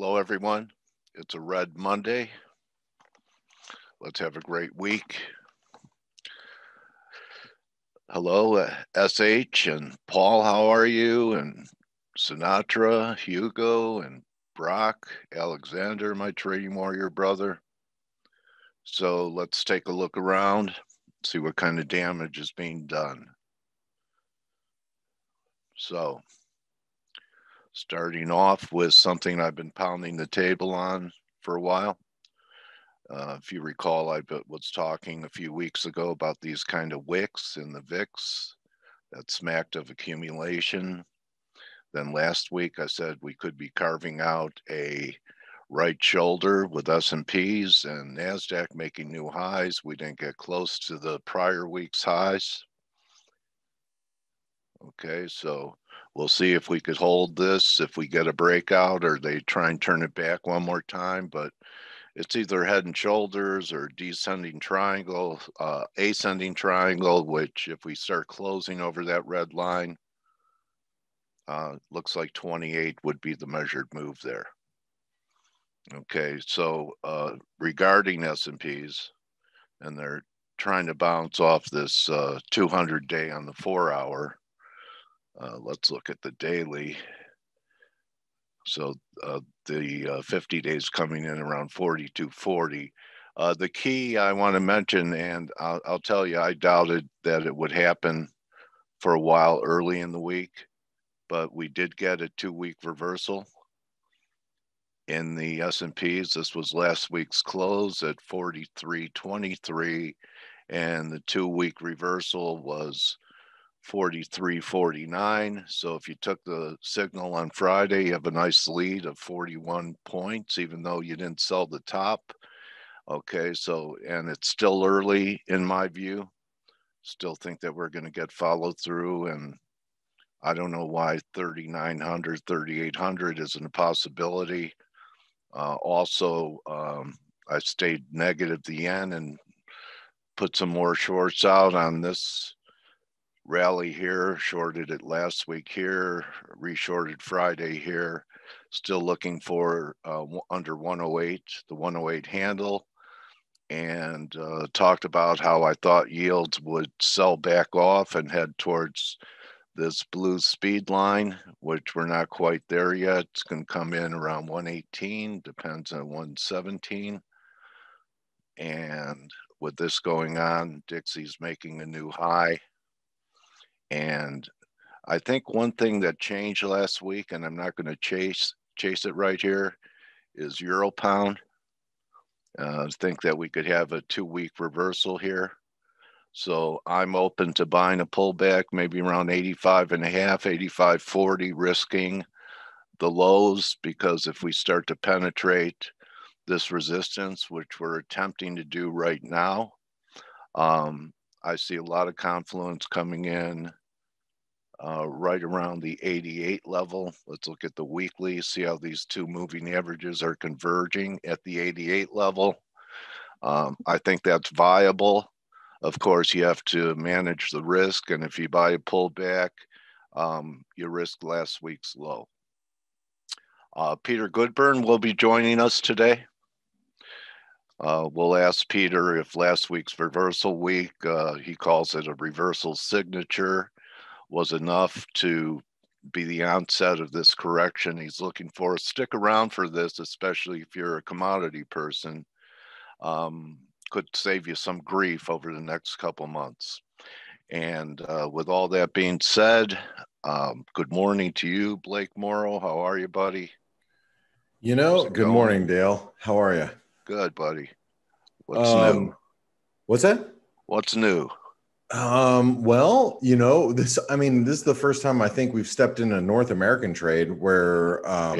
Hello, everyone. It's a Red Monday. Let's have a great week. Hello, SH and Paul, how are you? And Sinatra, Hugo, and Brock, Alexander, my trading warrior brother. So let's take a look around, see what kind of damage is being done. So, starting off with something I've been pounding the table on for a while. If you recall, I was talking a few weeks ago about these kind of wicks in the VIX that smacked of accumulation. Then last week I said we could be carving out a right shoulder with S&Ps and NASDAQ making new highs. We didn't get close to the prior week's highs. Okay, so we'll see if we could hold this, if we get a breakout or they try and turn it back one more time, but it's either head and shoulders or descending triangle, ascending triangle, which if we start closing over that red line, looks like 28 would be the measured move there. Okay, so regarding S&Ps, and they're trying to bounce off this 200-day on the 4-hour. Let's look at the daily. So the 50 days coming in around 42.40. The key I want to mention, and I'll tell you, I doubted that it would happen for a while early in the week, but we did get a 2-week reversal in the S&Ps. This was last week's close at 43.23, and the 2-week reversal was 43.49. So if you took the signal on Friday, you have a nice lead of 41 points, even though you didn't sell the top. Okay, so, and it's still early in my view. Still think that we're going to get follow through, and I don't know why 3,900, 3,800 isn't a possibility. I stayed negative the yen and put some more shorts out on this rally here, shorted it last week here, reshorted Friday here, still looking for under 108, the 108 handle, and talked about how I thought yields would sell back off and head towards this blue speed line, which we're not quite there yet. It's going to come in around 118, depends on 117. And with this going on, Dixie's making a new high. And I think one thing that changed last week, and I'm not going to chase it right here, is Euro Pound. I think that we could have a 2-week reversal here. So I'm open to buying a pullback, maybe around 85.5, 85.40, risking the lows, because if we start to penetrate this resistance, which we're attempting to do right now, I see a lot of confluence coming in right around the 88 level. Let's look at the weekly, see how these two moving averages are converging at the 88 level. I think that's viable. Of course, you have to manage the risk, and if you buy a pullback, you risk last week's low. Peter Goodburn will be joining us today. We'll ask Peter if last week's reversal week, he calls it a reversal signature, was enough to be the onset of this correction he's looking for. Stick around for this, especially if you're a commodity person. Could save you some grief over the next couple months. And with all that being said, good morning to you, Blake Morrow. How are you, buddy? You know, good morning, Dale. How are you? Good, buddy. What's new? What's that? What's new? Well, you know, this is the first time I think we've stepped into a North American trade where you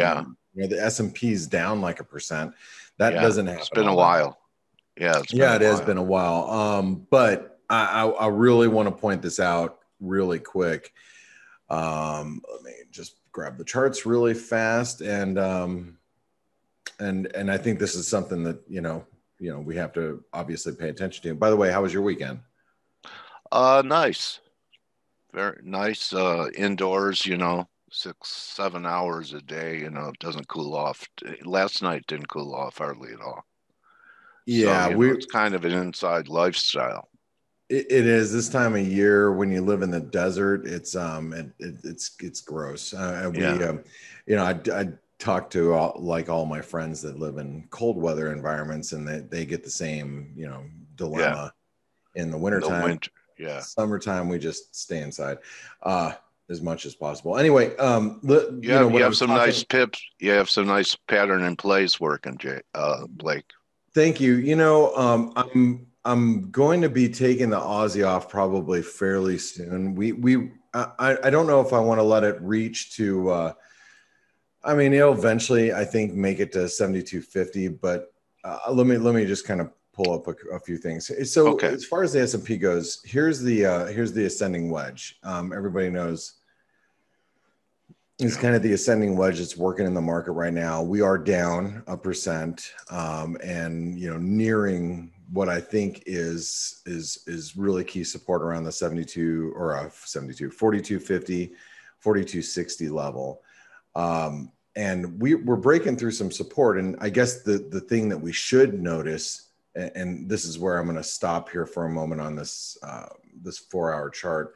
know, the S&P is down like 1%. That doesn't happen. It's been a while. Yeah, it has been a while. But I really want to point this out really quick. Let me just grab the charts really fast, and I think this is something that you know we have to obviously pay attention to. By the way, how was your weekend? Nice, very nice. Indoors, you know, 6-7 hours a day, you know, it doesn't cool off. Last night didn't cool off hardly at all. Yeah, so, it's kind of an inside lifestyle. It is this time of year when you live in the desert. It's it's gross. You know, I talk to all my friends that live in cold weather environments, and they get the same, you know, dilemma in the wintertime. Summertime we just stay inside as much as possible. Anyway, nice tips. You have some nice pattern in place working, Blake. Thank you. You know, I'm going to be taking the Aussie off probably fairly soon. I don't know if I want to let it reach to, I mean, it'll eventually, I think, make it to 72.50, but let me just kind of pull up a few things. So as far as the S&P goes, here's the ascending wedge. Everybody knows it's kind of the ascending wedge that's working in the market right now. We are down 1%, and, you know, nearing what I think is really key support around the 42.50, 42.60 level. And we're breaking through some support. And I guess the thing that we should notice, and this is where I'm going to stop here for a moment on this, this 4-hour chart,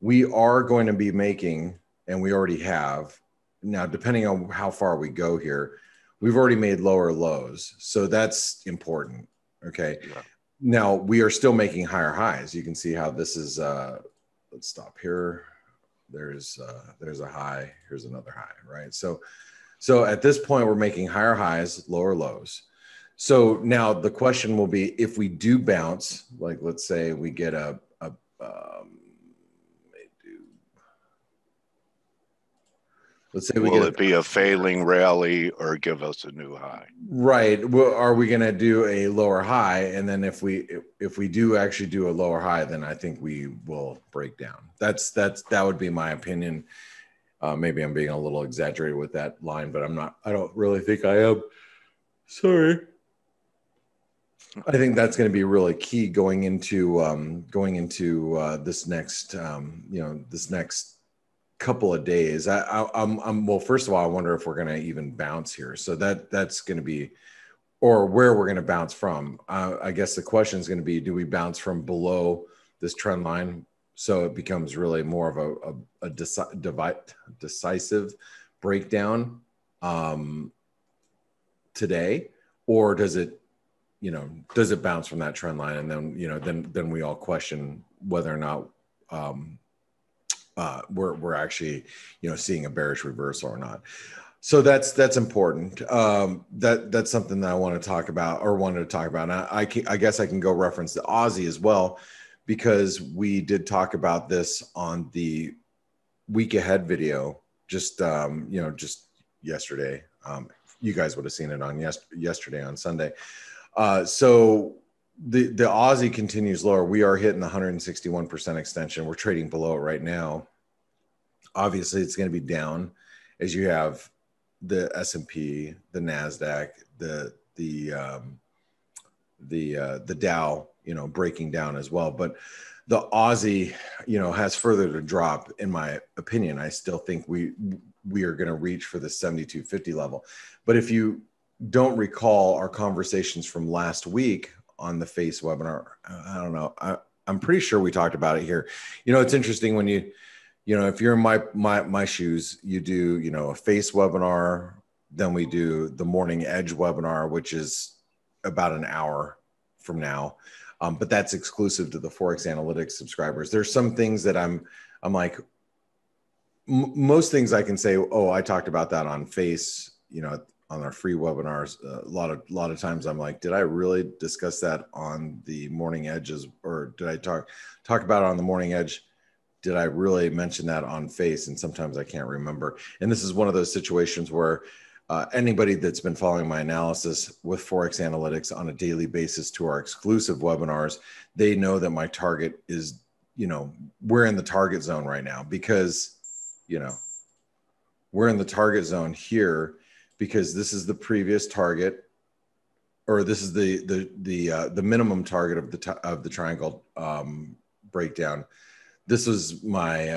we are going to be making, and we already have now, depending on how far we go here, we've already made lower lows. So that's important. Okay. Yeah. Now we are still making higher highs. You can see how this is, let's stop here. There's a high, here's another high, right? So at this point, we're making higher highs, lower lows. So now the question will be, if we do bounce, like, let's say we get will it be a failing rally or give us a new high? Right. Well, are we going to do a lower high? And then if we do actually do a lower high, then I think we will break down. That would be my opinion. Maybe I'm being a little exaggerated with that line, but I'm not. I don't really think I am. Sorry. I think that's going to be really key going into this next couple of days. Well, first of all, I wonder if we're going to even bounce here. So that's going to be, or where we're going to bounce from. I guess the question is going to be, do we bounce from below this trend line? So it becomes really more of a decisive breakdown today, or does it bounce from that trend line? And then, you know, then we all question whether or not, we're actually, you know, seeing a bearish reversal or not. So that's important. That's something that I want to talk about, or wanted to talk about. And I guess I can go reference the Aussie as well, because we did talk about this on the week ahead video, just yesterday. You guys would have seen it on yesterday on Sunday. So the Aussie continues lower. We are hitting the 161% extension. We're trading below it right now. Obviously, it's going to be down as you have the S&P, the NASDAQ, the Dow, you know, breaking down as well. But the Aussie, you know, has further to drop, in my opinion. I still think we are going to reach for the 72.50 level. But if you don't recall our conversations from last week on the FACE webinar, I don't know. I'm pretty sure we talked about it here. You know, it's interesting when you know, if you're in my shoes, you do, you know, a FACE webinar, then we do the Morning Edge webinar, which is about an hour from now. But that's exclusive to the Forex Analytics subscribers. There's some things that I'm like, most things I can say, oh, I talked about that on FACE, you know, on our free webinars. A lot of times I'm like, did I really discuss that on the Morning Edges, or did I talk about it on the Morning Edge? Did I really mention that on FACE? And sometimes I can't remember. And this is one of those situations where anybody that's been following my analysis with Forex Analytics on a daily basis to our exclusive webinars, they know that my target is, you know, we're in the target zone right now, because, you know, we're in the target zone here, because this is the previous target, or this is the minimum target of the triangle breakdown. This was my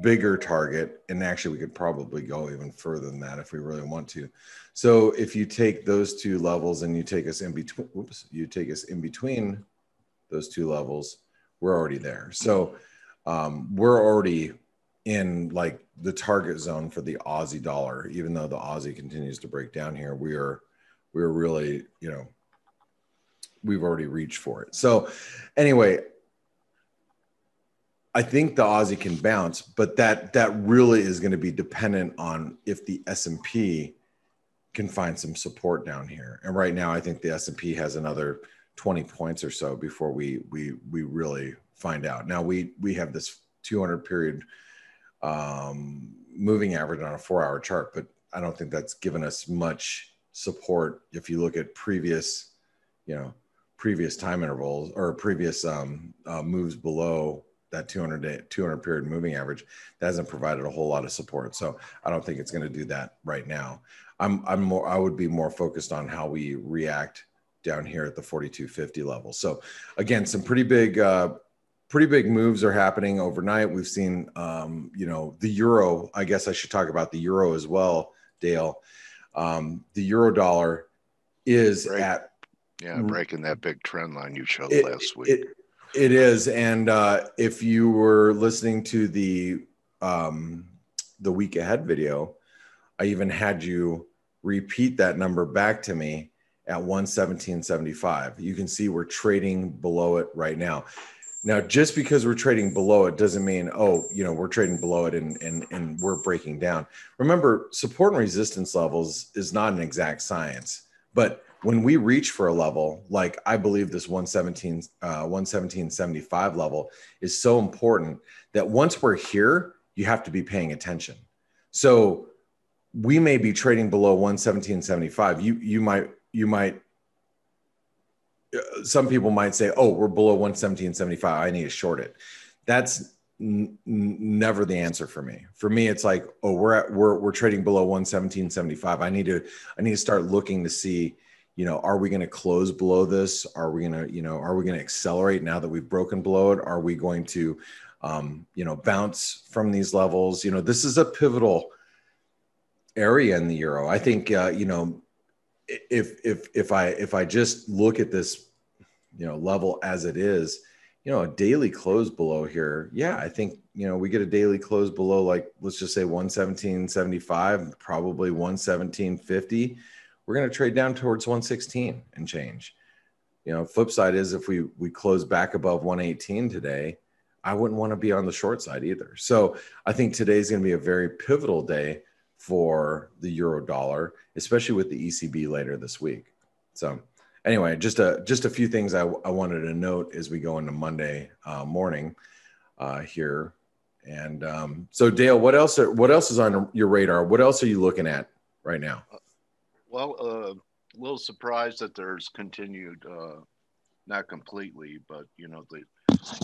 bigger target, and actually we could probably go even further than that if we really want to. So if you take those two levels and you take us in between, those two levels, we're already there. So we're already in like the target zone for the Aussie dollar. Even though the Aussie continues to break down here, we're really, you know, we've already reached for it. So anyway, I think the Aussie can bounce, but that really is going to be dependent on if the S&P can find some support down here. And right now, I think the S&P has another 20 points or so before we really find out. Now we have this 200 period moving average on a 4-hour chart, but I don't think that's given us much support. If you look at previous, you know, previous time intervals or previous moves below that 200 period moving average, that hasn't provided a whole lot of support. So I don't think it's going to do that right now. I would be more focused on how we react down here at the 4250 level. So again, some pretty big moves are happening overnight. We've seen, you know, the euro, I guess I should talk about the euro as well, Dale. The euro dollar is breaking that big trend line you showed last week. It is, and if you were listening to the week ahead video, I even had you repeat that number back to me at 117.75. You can see we're trading below it right now. Now, just because we're trading below it doesn't mean, oh, you know, we're trading below it and we're breaking down. Remember, support and resistance levels is not an exact science, but when we reach for a level, like I believe this 117.75 level is so important that once we're here, you have to be paying attention. So we may be trading below 117.75. Some people might say, oh, we're below 117.75. I need to short it. That's never the answer for me. For me, it's like, oh, we're trading below 117.75. I need to start looking to see, you know, are we going to close below this? Are we going to, you know, are we going to accelerate now that we've broken below it? Are we going to, you know, bounce from these levels? You know, this is a pivotal area in the euro. I think, you know, if I just look at this, you know, level as it is, you know, a daily close below here. Yeah, I think, you know, we get a daily close below, like, let's just say 117.75, probably 117.50. We're going to trade down towards 116 and change. You know, flip side is if we close back above 118 today, I wouldn't want to be on the short side either. So I think today's going to be a very pivotal day for the euro dollar, especially with the ECB later this week. So anyway, just a few things I wanted to note as we go into Monday morning here. And so Dale, what else is on your radar? What else are you looking at right now? Well, a little surprised that there's continued, not completely, but, you know, the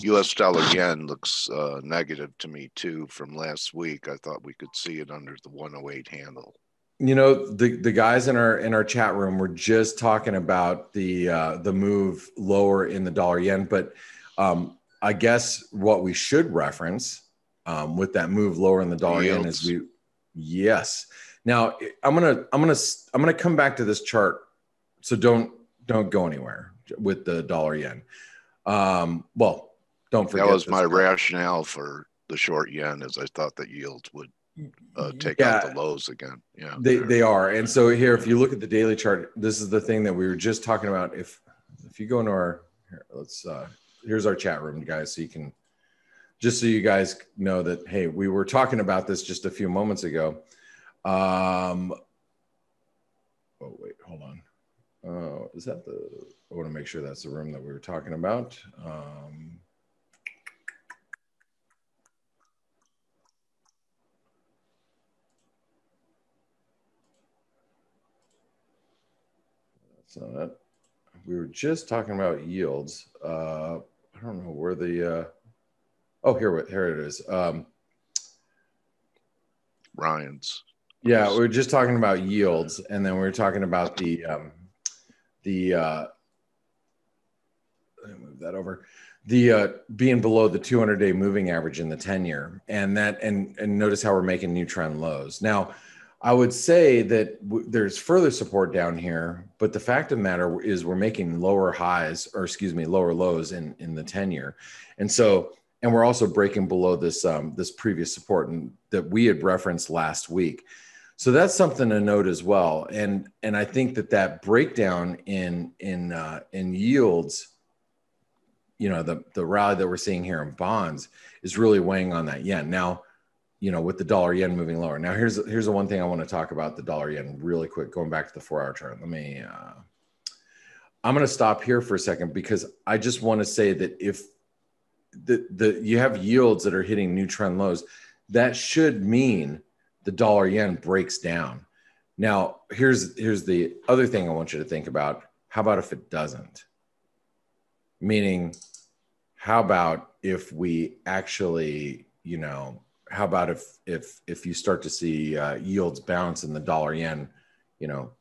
U.S. dollar yen looks negative to me, too, from last week. I thought we could see it under the 108 handle. You know, the guys in our chat room were just talking about the move lower in the dollar yen. But I guess what we should reference with that move lower in the dollar yen is yes. Now I'm gonna come back to this chart, so don't go anywhere with the dollar yen. Well, don't forget that was my rationale for the short yen, is I thought that yields would take out the lows again. Yeah, they are, and so here, if you look at the daily chart, this is the thing that we were just talking about. If you go into our here's our chat room, guys, so you can just so you guys know that hey, we were talking about this just a few moments ago. Oh wait, hold on. Is that I want to make sure that's the room that we were talking about. That's not it. We were just talking about yields. I don't know where the, oh, here it is. Ryan's. Yeah, we were just talking about yields, and then we were talking about the let me move that over. the being below the 200-day moving average in the 10-year, and that and notice how we're making new trend lows. Now, I would say that there's further support down here, but the fact of the matter is we're making lower highs, or excuse me, lower lows in the 10-year, and so. And we're also breaking below this this previous support and that we had referenced last week. So that's something to note as well. And I think that that breakdown in yields, you know, the rally that we're seeing here in bonds is really weighing on that yen. Now, you know, with the dollar yen moving lower. Now, here's the one thing I want to talk about the dollar yen really quick, going back to the 4-hour chart. Let me, I'm going to stop here for a second because I just want to say that if, you have yields that are hitting new trend lows, that should mean the dollar yen breaks down. Now, here's the other thing I want you to think about. How about if it doesn't? Meaning, how about if we actually, you know, how about if you start to see yields bounce and the dollar yen, you know,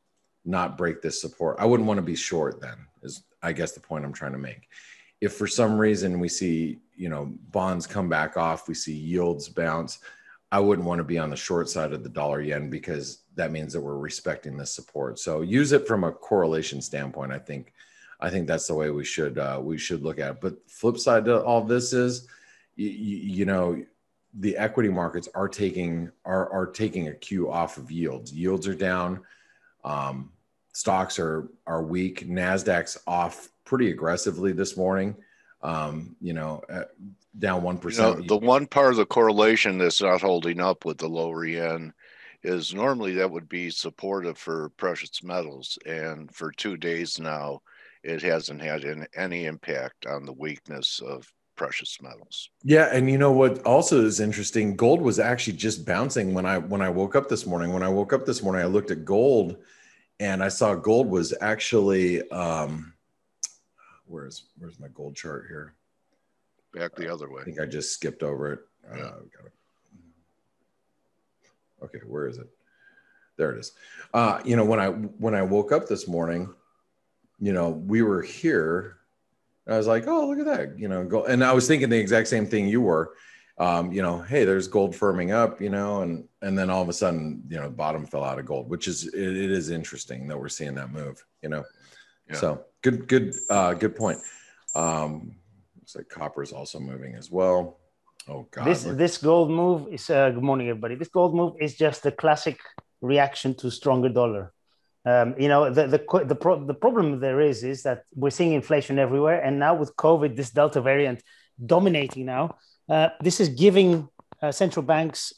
not break this support? I wouldn't want to be short then, is I guess the point I'm trying to make. If for some reason we see, you know, bonds come back off, we see yields bounce, I wouldn't want to be on the short side of the dollar yen because that means that we're respecting this support. So use it from a correlation standpoint. I think that's the way we should look at it. But flip side to all this is, you know, the equity markets are taking a cue off of yields. Yields are down, stocks are weak. NASDAQ's off pretty aggressively this morning, you know, down 1%. You know, the one part of the correlation that's not holding up with the lower yen is normally that would be supportive for precious metals. And for 2 days now, it hasn't had any impact on the weakness of precious metals. Yeah. And you know what also is interesting, gold was actually just bouncing when I woke up this morning. When I woke up this morning, I looked at gold and I saw gold was actually... Where's my gold chart here? Back the other way. I think I just skipped over it. Yeah. Got it. Okay, where is it? There it is. You know, when I woke up this morning, you know, we were here. I was like, oh, look at that. You know, gold. And I was thinking the exact same thing you were. You know, hey, there's gold firming up. You know, and then all of a sudden, you know, bottom fell out of gold, which is it is interesting that we're seeing that move. You know, yeah. So. Good point. Looks like copper is also moving as well. Oh God! This gold move is good morning, everybody. This gold move is just the classic reaction to stronger dollar. You know, the problem there is that we're seeing inflation everywhere, and now with COVID, this Delta variant dominating now, this is giving central banks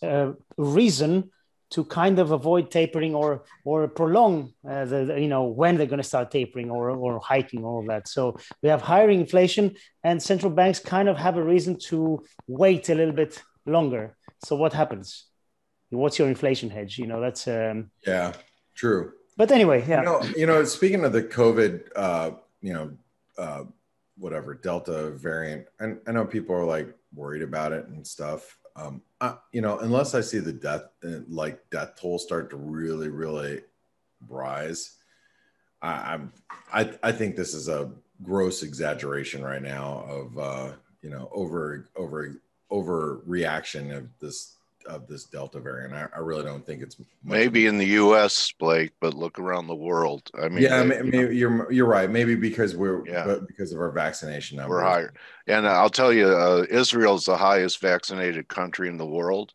reason to kind of avoid tapering or prolong you know, when they're going to start tapering or hiking, all that. So we have higher inflation and central banks kind of have a reason to wait a little bit longer. So what happens? What's your inflation hedge? You know, that's yeah, true. But anyway, yeah. You know, speaking of the COVID, you know, whatever Delta variant, and I know people are like worried about it and stuff. You know, unless I see the death toll start to really, really rise, I think this is a gross exaggeration right now of you know, overreaction of this Delta variant. I really don't think it's maybe in the U.S., Blake, but look around the world. I mean, yeah, maybe you're right. Maybe because because of our vaccination numbers, we're higher. And I'll tell you, Israel's the highest vaccinated country in the world,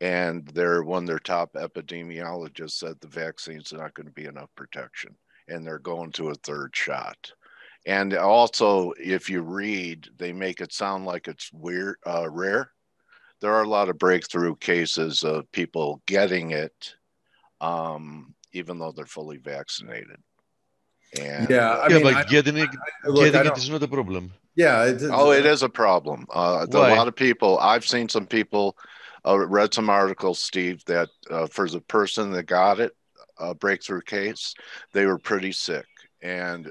and they're one of their top epidemiologists said the vaccine's not going to be enough protection, and they're going to a third shot. And also, if you read, they make it sound like it's weird, rare. There are a lot of breakthrough cases of people getting it, even though they're fully vaccinated. And yeah, I mean, getting it is not a problem. Yeah. It is a problem. A lot of people, I've seen some people, read some articles, Steve, that for the person that got it, a breakthrough case, they were pretty sick. And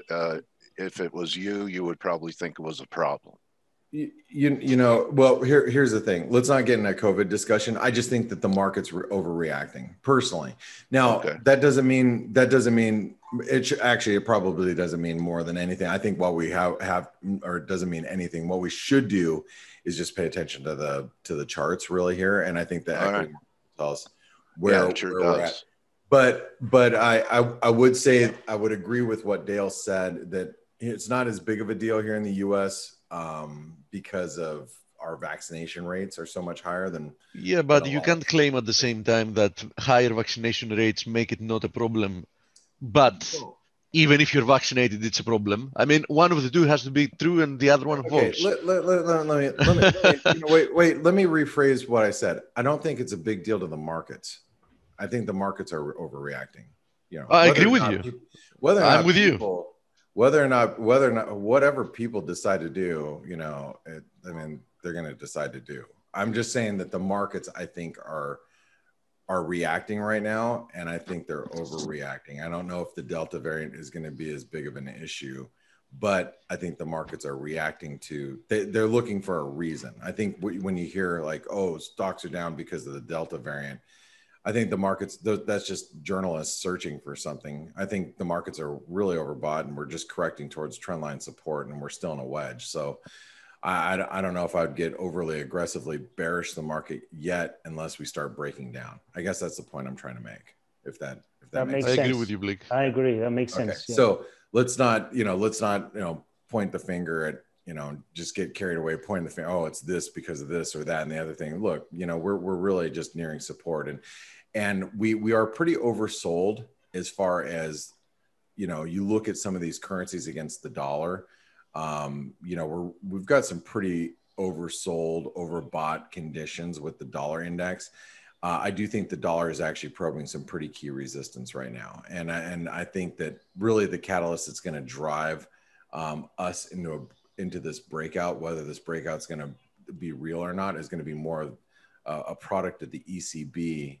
if it was you would probably think it was a problem. You know, well, here's the thing. Let's not get in a COVID discussion. I just think that the market's overreacting personally. Now, okay. That doesn't mean It probably doesn't mean more than anything. I think what we have or it doesn't mean anything. What we should do is just pay attention to the charts really here, and I think that equity market tells where, yeah, sure where we're at. But I would say I would agree with what Dale said, that it's not as big of a deal here in the U.S. Because of our vaccination rates are so much higher than. Yeah, but you can't claim at the same time that higher vaccination rates make it not a problem. But even if you're vaccinated, it's a problem. I mean, one of the two has to be true and the other one false. Let me rephrase what I said. I don't think it's a big deal to the markets. I think the markets are overreacting. You know, I agree with you. I'm with you. Whether or not, whatever people decide to do, you know, I mean, they're going to decide to do. I'm just saying that the markets, I think, are reacting right now, and I think they're overreacting. I don't know if the Delta variant is going to be as big of an issue, but I think the markets are reacting to, they're looking for a reason. I think when you hear like, oh, stocks are down because of the Delta variant, I think the markets, that's just journalists searching for something. I think the markets are really overbought, and we're just correcting towards trendline support, and we're still in a wedge. So I don't know if I would get overly aggressively bearish the market yet, unless we start breaking down. I guess that's the point I'm trying to make. If that makes sense. I agree with you, Blake. I agree. That makes sense. Yeah. So let's not point the finger at, just get carried away pointing the finger. Oh, it's this because of this or that and the other thing. Look, we're really just nearing support, and we are pretty oversold as far as, you look at some of these currencies against the dollar. We've got some pretty oversold, overbought conditions with the dollar index. I do think the dollar is actually probing some pretty key resistance right now. And I think that really the catalyst that's going to drive us into this breakout, whether this breakout's going to be real or not, is going to be more a product of the ECB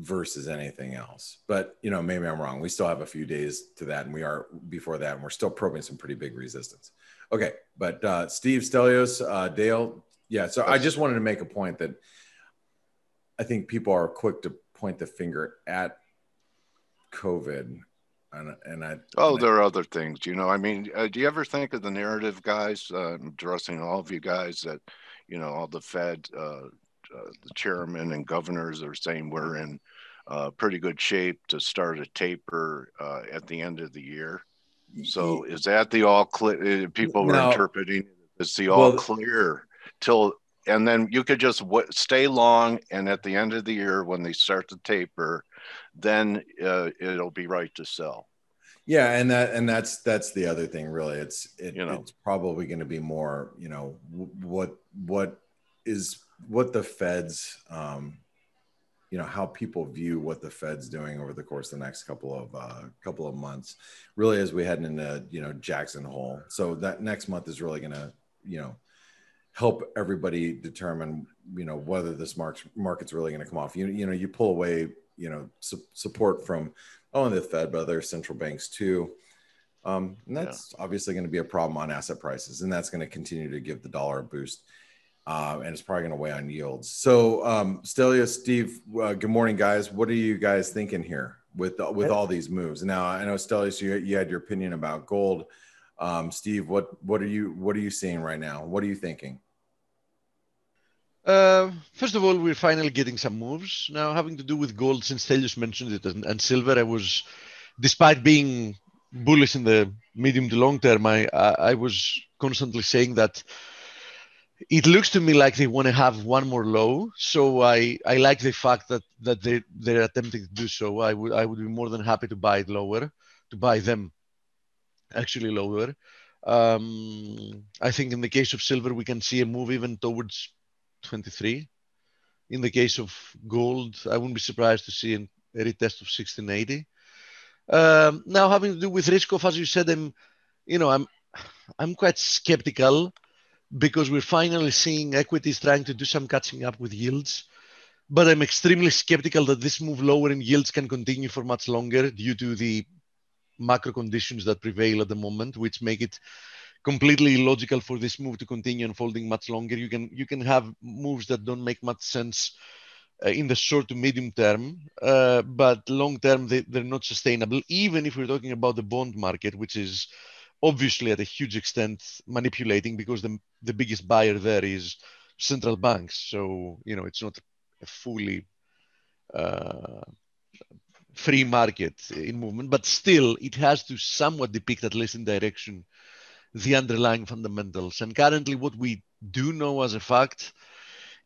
versus anything else. But maybe I'm wrong. We still have a few days to that, and we are before that, and we're still probing some pretty big resistance. Okay, but Steve, Stelios, Dale, yeah. So I just wanted to make a point that I think people are quick to point the finger at COVID, there are other things. I mean, do you ever think of the narrative, guys? I'm addressing all of you guys that all the Fed. The chairman and governors are saying we're in pretty good shape to start a taper at the end of the year. So is that the all clear? People were interpreting it's the all clear till, and then you could just stay long, and at the end of the year when they start to taper, then it'll be right to sell. Yeah, and that's the other thing really. It's probably going to be more what the Fed's, how people view what the Fed's doing over the course of the next couple of months, really as we head into, Jackson Hole. So that next month is really going to, help everybody determine, whether this market's really going to come off. You pull away, support from not only the Fed, but other central banks too. And that's obviously going to be a problem on asset prices, and that's going to continue to give the dollar a boost. And it's probably going to weigh on yields. So, Stelios, Steve, good morning, guys. What are you guys thinking here with all these moves? Now, I know, Stelios, you had your opinion about gold. Steve, what are you seeing right now? What are you thinking? First of all, we're finally getting some moves now, having to do with gold, since Stelios mentioned it, and silver. I was, despite being bullish in the medium to long term, I was constantly saying that. It looks to me like they want to have one more low, so I like the fact that they're attempting to do so. I would be more than happy to buy it lower, to buy them actually lower. I think in the case of silver, we can see a move even towards 23. In the case of gold, I wouldn't be surprised to see a retest of 1680. Now, having to do with risk off, as you said, I'm quite skeptical, because we're finally seeing equities trying to do some catching up with yields. But I'm extremely skeptical that this move lower in yields can continue for much longer due to the macro conditions that prevail at the moment, which make it completely illogical for this move to continue unfolding much longer. You can have moves that don't make much sense in the short to medium term, but long term, they're not sustainable, even if we're talking about the bond market, which is obviously at a huge extent manipulating, because the biggest buyer there is central banks. So, you know, it's not a fully free market in movement, but still it has to somewhat depict, at least in direction, the underlying fundamentals. And currently what we do know as a fact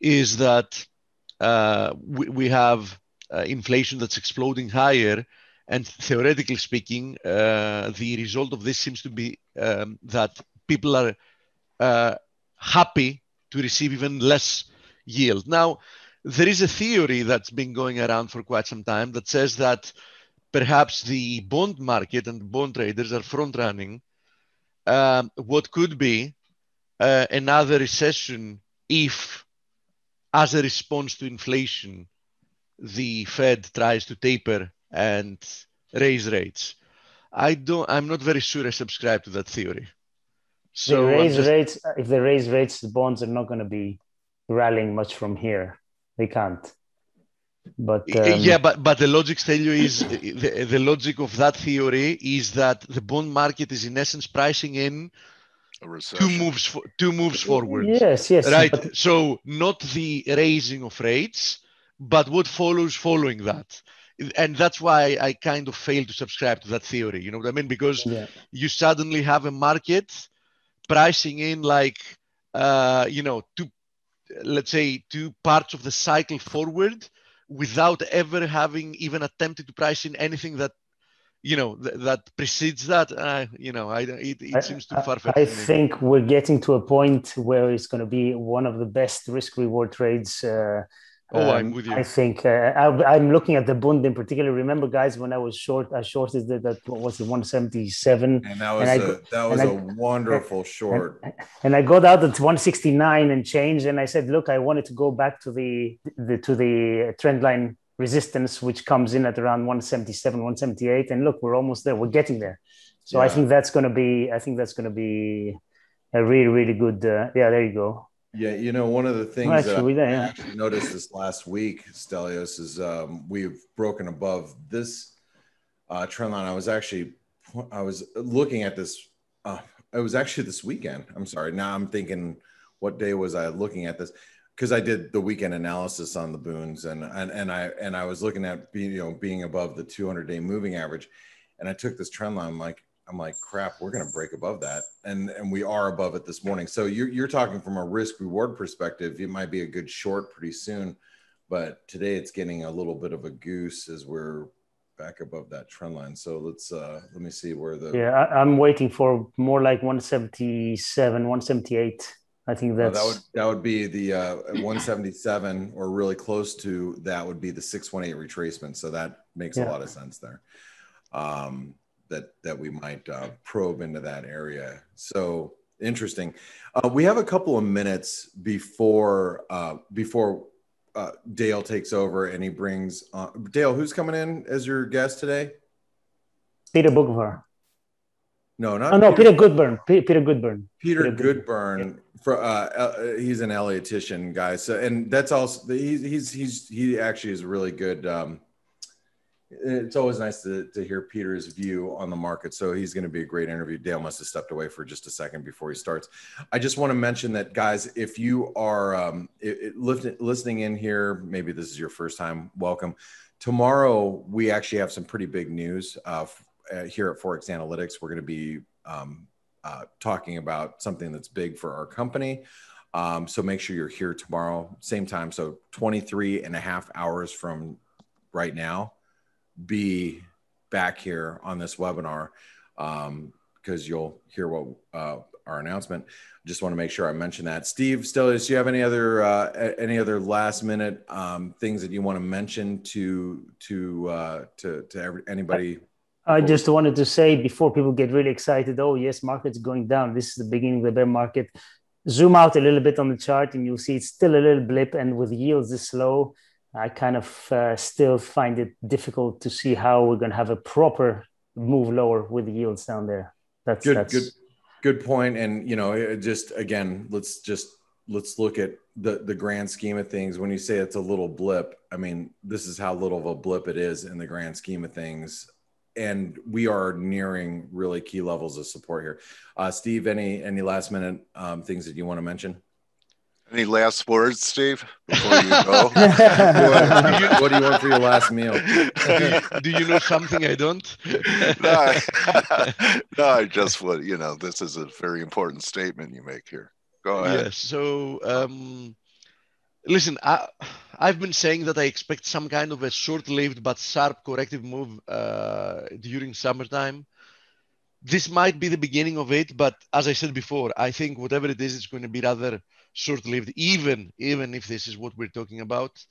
is that we have inflation that's exploding higher, and theoretically speaking, the result of this seems to be that people are happy to receive even less yield. Now, there is a theory that's been going around for quite some time that says that perhaps the bond market and bond traders are front-running what could be another recession if, as a response to inflation, the Fed tries to taper and raise rates. I'm not very sure I subscribe to that theory. So if they raise rates, the bonds are not going to be rallying much from here. They can't. But yeah, but the logic, Stelio, is the logic of that theory is that the bond market is in essence pricing in two moves forward. Yes, yes. Right. But... So not the raising of rates, but what follows following that. And that's why I kind of fail to subscribe to that theory. You know what I mean? Because you suddenly have a market pricing in, like, you know, let's say two parts of the cycle forward, without ever having even attempted to price in anything that, you know, that precedes that. You know, it seems too far-fetched. I think we're getting to a point where it's going to be one of the best risk-reward trades. I'm with you. I think I'm looking at the bond in particular. Remember, guys, when I was short, I shorted that was the 177, and that was a wonderful short. And I got out at 169 and change, and I said, look, I wanted to go back to the trend line resistance, which comes in at around 177, 178, and look, we're almost there. We're getting there. So yeah. I think that's going to be a really, really good. Yeah, there you go. Yeah, you know, one of the things I actually noticed this last week, Stelios, is we've broken above this trend line. I was looking at this. It was actually this weekend. I'm sorry. Now I'm thinking, what day was I looking at this? Because I did the weekend analysis on the boons, and I was looking at being above the 200-day moving average, and I took this trend line. I'm like, crap, we're going to break above that. And we are above it this morning. So you're talking from a risk reward perspective, it might be a good short pretty soon, but today it's getting a little bit of a goose as we're back above that trend line. So let's, let me see where the... Yeah, I'm waiting for more like 177, 178. I think that's... Oh, that would be the 177, or really close to that would be the 618 retracement. So that makes a lot of sense there. That we might probe into that area. So interesting. We have a couple of minutes before Dale takes over, and he brings Dale. Who's coming in as your guest today? Peter Goodburn. No, not. Oh, no, Peter Goodburn. Peter Goodburn. Peter Goodburn. For he's an Elliottician guy. So, and that's also he actually is really good. It's always nice to hear Peter's view on the market. So he's going to be a great interview. Dale must have stepped away for just a second before he starts. I just want to mention that, guys, if you are listening in here, maybe this is your first time, welcome. Tomorrow, we actually have some pretty big news here at Forex Analytics. We're going to be talking about something that's big for our company. So make sure you're here tomorrow, same time. So 23 and a half hours from right now. Be back here on this webinar because you'll hear what our announcement. Just want to make sure I mention that. Steve, Stelios, do you have any other last minute things that you want to mention to anybody? I just wanted to say, before people get really excited, oh yes, market's going down, this is the beginning of the bear market. Zoom out a little bit on the chart and you'll see it's still a little blip, and with yields this low, I kind of still find it difficult to see how we're going to have a proper move lower with the yields down there. That's good point. And, you know, just again, let's just let's look at the grand scheme of things. When you say it's a little blip, I mean, this is how little of a blip it is in the grand scheme of things. And we are nearing really key levels of support here. Steve, any last minute things that you want to mention? Any last words, Steve, before you go? What do you want for your last meal? Do you know something I don't? No, I just would, you know, this is a very important statement you make here. Go ahead. Yes, so listen, I've been saying that I expect some kind of a short-lived but sharp corrective move during summertime. This might be the beginning of it, but as I said before, I think whatever it is, it's going to be rather short-lived, even if this is what we're talking about.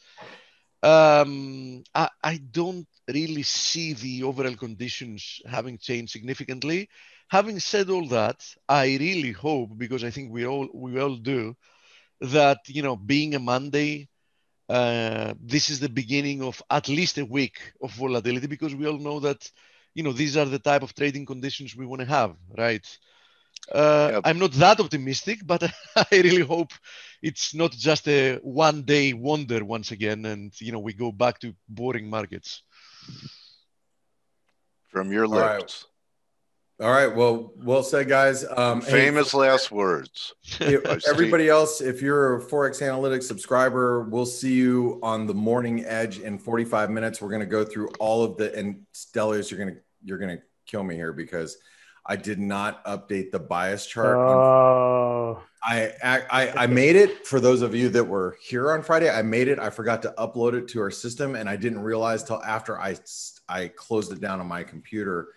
I don't really see the overall conditions having changed significantly. Having said all that, I really hope, because I think we all do, that, you know, being a Monday, this is the beginning of at least a week of volatility, because we all know that, you know, these are the type of trading conditions we want to have, right? Yep. I'm not that optimistic, but I really hope it's not just a one-day wonder once again, and, you know, we go back to boring markets. From your lips. All right. Well said, guys. Famous last words. Everybody else, if you're a Forex Analytics subscriber, we'll see you on the Morning Edge in 45 minutes. We're going to go through all of the, and Stelios, you're going to kill me here because I did not update the bias chart. Oh. I made it. For those of you that were here on Friday, I made it. I forgot to upload it to our system, and I didn't realize till after I closed it down on my computer,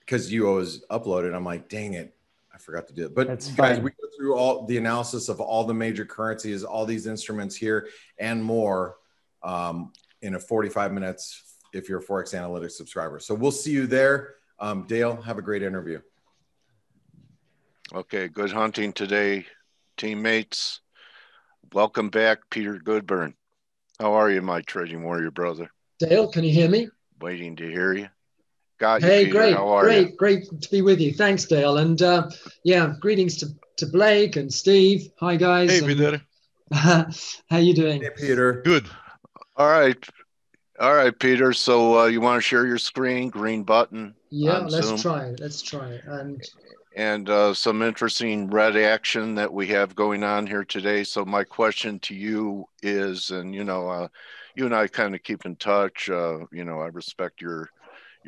because you always upload it. I'm like, dang it, I forgot to do it. But that's guys, fine. We go through all the analysis of all the major currencies, all these instruments here and more in a 45 minutes if you're a Forex Analytics subscriber. So we'll see you there. Dale, have a great interview. Okay, good hunting today, teammates. Welcome back, Peter Goodburn. How are you, my trading warrior brother? Dale, can you hear me? Waiting to hear you. Got you, hey, Peter. Great, how are great, you? Great to be with you. Thanks, Dale. And yeah, greetings to Blake and Steve. Hi, guys. Hey, Peter. How you doing? Hey, Peter. Good. All right. All right, Peter. So you want to share your screen? Green button. Yeah, let's Zoom. Try it. Let's try it. And some interesting red action that we have going on here today. So my question to you is, and you know, you and I kind of keep in touch. You know, I respect your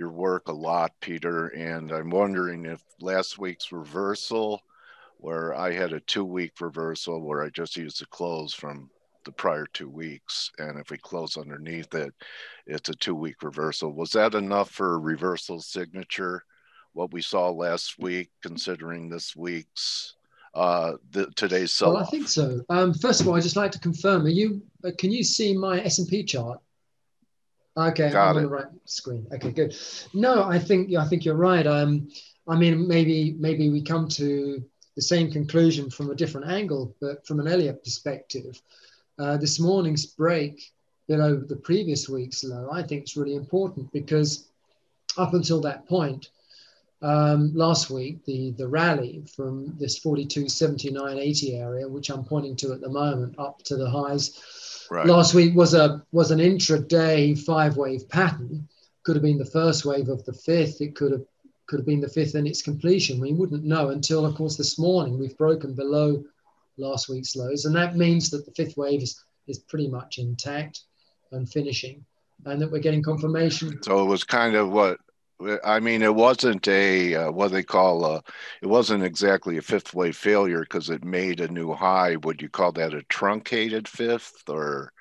work a lot, Peter. And I'm wondering if last week's reversal, where I had a 2-week reversal where I just used the close from the prior 2 weeks, and if we close underneath it, it's a 2-week reversal. Was that enough for a reversal signature, what we saw last week, considering this week's today's sell-off? Well, I think so. First of all, I'd just like to confirm, can you see my S&P chart? Okay, got I'm it. On the right screen. Okay, good. No, I think you're right. I mean, maybe we come to the same conclusion from a different angle, but from an Elliott perspective. This morning's break below the previous week's low, I think it's really important, because up until that point, last week, the rally from this 42.79.80 area, which I'm pointing to at the moment, up to the highs, right, last week was an intraday 5-wave pattern. Could have been the first wave of the fifth. It could have been the fifth and its completion. We wouldn't know until, of course, this morning we've broken below last week's lows, and that means that the fifth wave is pretty much intact and finishing, and that we're getting confirmation. So it was kind of what I mean, it wasn't a what they call it wasn't exactly a fifth wave failure, because it made a new high. Would you call that a truncated fifth, or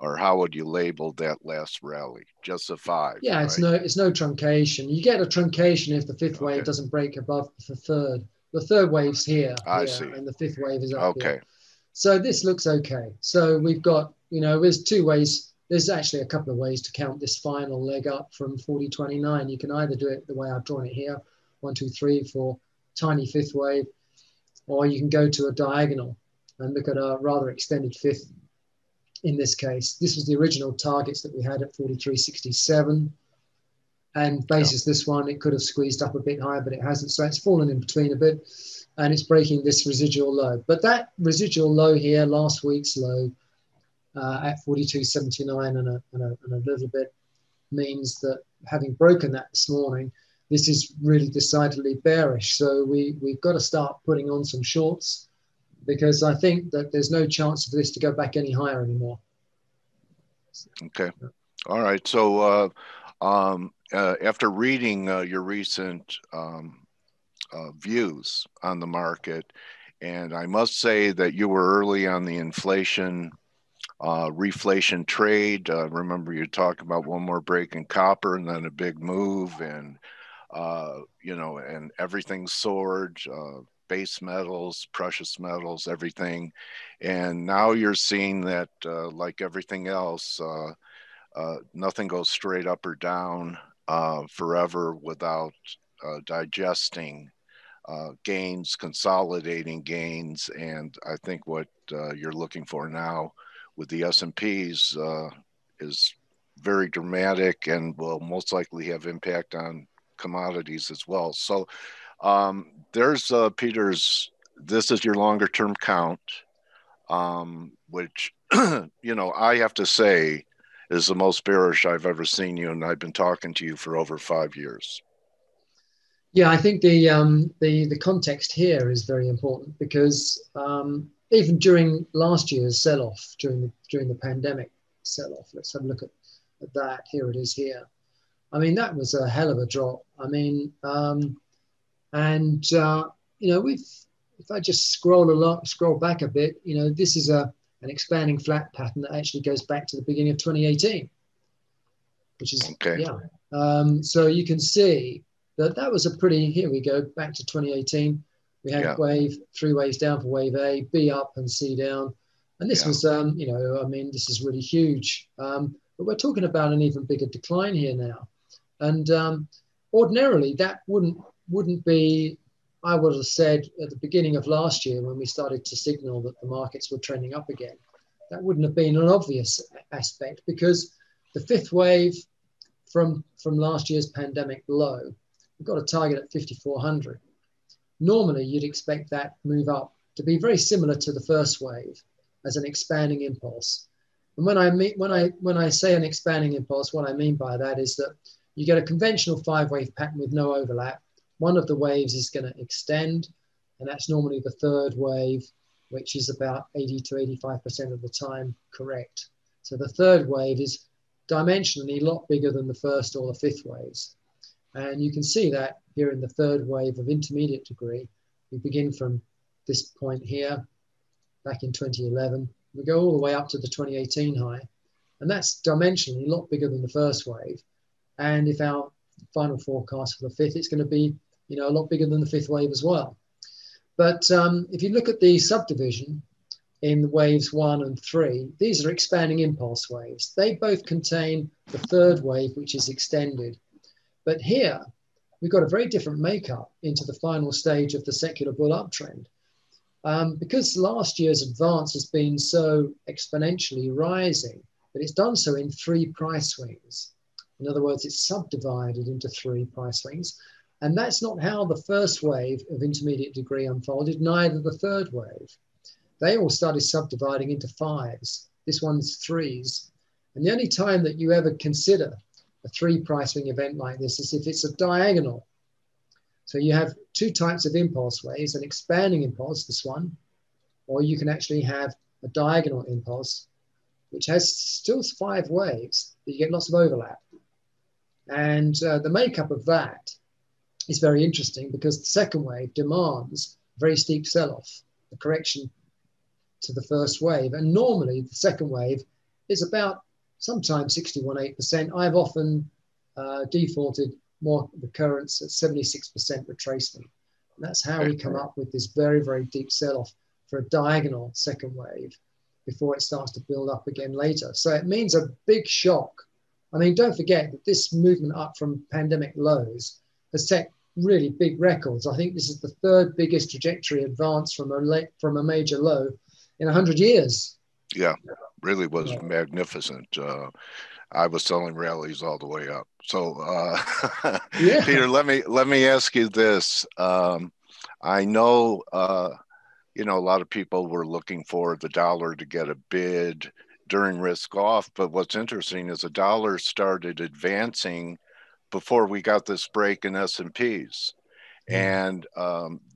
how would you label that last rally? Just a five? Yeah, right? it's no truncation. You get a truncation if the fifth wave doesn't break above the third. The third wave's here, I see. And the fifth wave is up here. So this looks okay. So we've got, you know, there's two ways. There's actually a couple of ways to count this final leg up from 40.29. You can either do it the way I've drawn it here, 1, 2, 3, 4, tiny fifth wave, or you can go to a diagonal and look at a rather extended fifth in this case. This was the original targets that we had at 43.67. and basis this one, it could have squeezed up a bit higher, but it hasn't. So it's fallen in between a bit, and it's breaking this residual low. But that residual low here, last week's low at 42.79 and a little bit, means that having broken that this morning, this is really decidedly bearish. So we've got to start putting on some shorts, because I think that there's no chance for this to go back any higher anymore. Okay. All right. So after reading your recent views on the market, and I must say that you were early on the inflation, reflation trade. Remember, you talked about one more break in copper and then a big move, and, you know, and everything soared. Base metals, precious metals, everything. And now you're seeing that, like everything else, nothing goes straight up or down forever without digesting gains, consolidating gains. And I think what you're looking for now with the S&Ps is very dramatic and will most likely have impact on commodities as well. So there's Peter's, this is your longer term count, which, you know, I have to say is the most bearish I've ever seen you. And I've been talking to you for over 5 years. Yeah, I think the context here is very important, because even during last year's sell-off, during the pandemic sell-off, let's have a look at that. Here it is here. I mean, that was a hell of a drop. I mean, you know, if I just scroll back a bit, you know, this is an expanding flat pattern that actually goes back to the beginning of 2018, which is, okay. Yeah. So you can see that that was a pretty, here we go, back to 2018. We had wave, three waves down for wave A, B up and C down. And this was, you know, I mean, this is really huge. But we're talking about an even bigger decline here now. And ordinarily that wouldn't be, I would have said at the beginning of last year when we started to signal that the markets were trending up again, that wouldn't have been an obvious aspect, because the fifth wave from last year's pandemic low, we've got a target at 5,400. Normally you'd expect that move up to be very similar to the first wave as an expanding impulse. And when I say an expanding impulse, what I mean by that is that you get a conventional five-wave pattern with no overlap. One of the waves is going to extend, and that's normally the third wave, which is about 80 to 85% of the time correct. So the third wave is dimensionally a lot bigger than the first or the fifth waves. And you can see that here in the third wave of intermediate degree. We begin from this point here, back in 2011. We go all the way up to the 2018 high, and that's dimensionally a lot bigger than the first wave. And if our final forecast for the fifth, it's going to be, you know, a lot bigger than the fifth wave as well. But if you look at the subdivision in the waves 1 and 3, these are expanding impulse waves. They both contain the third wave, which is extended. But here, we've got a very different makeup into the final stage of the secular bull uptrend. Because last year's advance has been so exponentially rising, but it's done so in 3 price swings. In other words, it's subdivided into 3 price swings. And that's not how the first wave of intermediate degree unfolded, neither the third wave. They all started subdividing into 5s. This one's 3s. And the only time that you ever consider a 3 price swing event like this is if it's a diagonal. So you have 2 types of impulse waves, an expanding impulse, this one, or you can actually have a diagonal impulse, which has still 5 waves, but you get lots of overlap. And the makeup of that is very interesting, because the second wave demands a very steep sell-off, a correction to the first wave. And normally the second wave is about sometimes 61.8%. I've often defaulted more recurrence at 76% retracement. And that's how we come up with this very, very deep sell-off for a diagonal second wave before it starts to build up again later. So it means a big shock. I mean, don't forget that this movement up from pandemic lows has set really big records. I think this is the 3rd biggest trajectory advance from a major low in 100 years. Yeah, really was magnificent. I was selling rallies all the way up. So, yeah. Peter, let me ask you this. I know, you know, a lot of people were looking for the dollar to get a bid during risk off. But what's interesting is the dollar started advancing before we got this break in S&Ps. And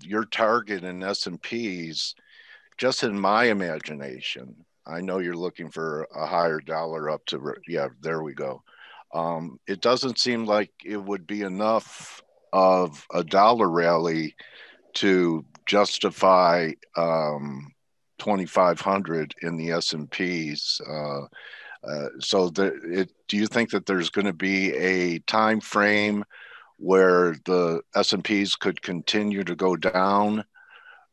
your target in S&Ps, just in my imagination, I know you're looking for a higher dollar up to, yeah, there we go. It doesn't seem like it would be enough of a dollar rally to justify 2,500 in the S&Ps. So do you think that there's going to be a time frame where the S&Ps could continue to go down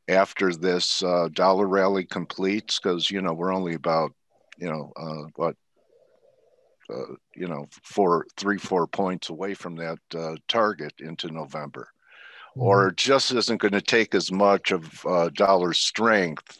after this dollar rally completes? Because, you know, we're only about, you know, what, you know, three, four points away from that target into November. Mm-hmm. Or it just isn't going to take as much of dollar strength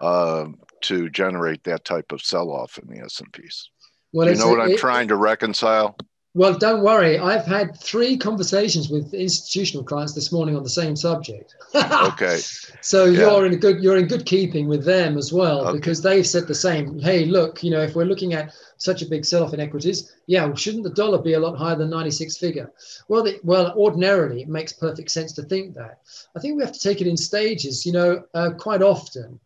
to generate that type of sell-off in the S&Ps. Well, you know what I'm trying to reconcile? Well, don't worry. I've had 3 conversations with institutional clients this morning on the same subject. Okay. So yeah. you're in good keeping with them as well, okay, because they've said the same. Hey, look, you know, if we're looking at such a big sell-off in equities, yeah, well, shouldn't the dollar be a lot higher than 96 figure? Well, ordinarily it makes perfect sense to think that. I think we have to take it in stages. You know, quite often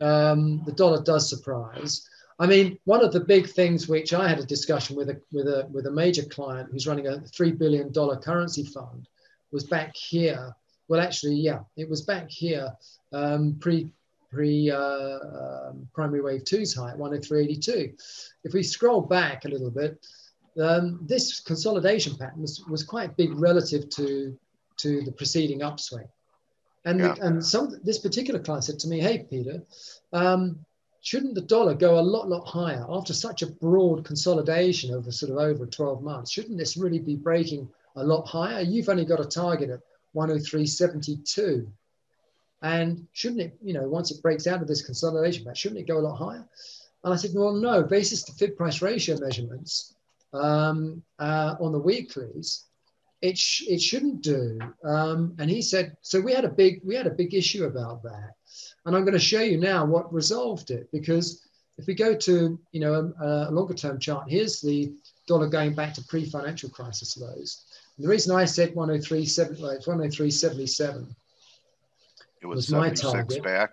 the dollar does surprise. I mean, one of the big things which I had a discussion with a major client who's running a $3 billion currency fund was back here. Well, actually, yeah, it was back here primary wave 2's high at 103.82. If we scroll back a little bit, this consolidation pattern was quite big relative to the preceding upswing. And, yeah, this particular client said to me, hey, Peter, shouldn't the dollar go a lot higher after such a broad consolidation over sort of over 12 months? Shouldn't this really be breaking a lot higher? You've only got a target at 103.72. And shouldn't it, you know, once it breaks out of this consolidation, shouldn't it go a lot higher? And I said, well, no, basis to fib price ratio measurements on the weeklies, it shouldn't do. And he said, so we had a big issue about that. And I'm going to show you now what resolved it, because if we go to, you know, a longer term chart, here's the dollar going back to pre-financial crisis lows. And the reason I said 103.77 was my target back.